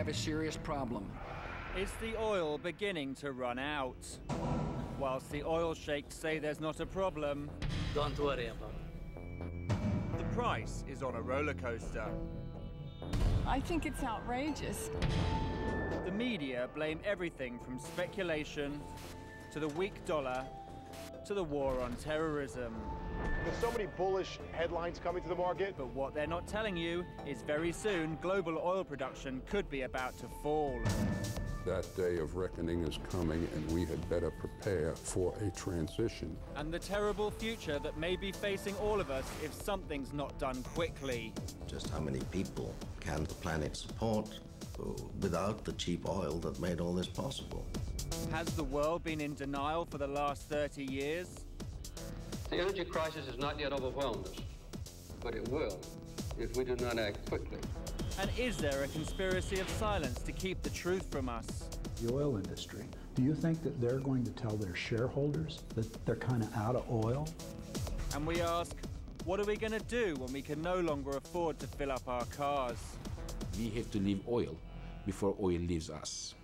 have a serious problem. Is the oil beginning to run out? Whilst the oil sheikhs say there's not a problem... Don't worry about it. The price is on a roller coaster. I think it's outrageous. The media blame everything from speculation, to the weak dollar, to the war on terrorism. There's so many bullish headlines coming to the market. But what they're not telling you is very soon global oil production could be about to fall. That day of reckoning is coming, and we had better prepare for a transition. And the terrible future that may be facing all of us if something's not done quickly. Just how many people can the planet support without the cheap oil that made all this possible? Has the world been in denial for the last 30 years? The energy crisis has not yet overwhelmed us, but it will if we do not act quickly. And is there a conspiracy of silence to keep the truth from us? The oil industry, do you think that they're going to tell their shareholders that they're kind of out of oil? And we ask, what are we going to do when we can no longer afford to fill up our cars? We have to leave oil before oil leaves us.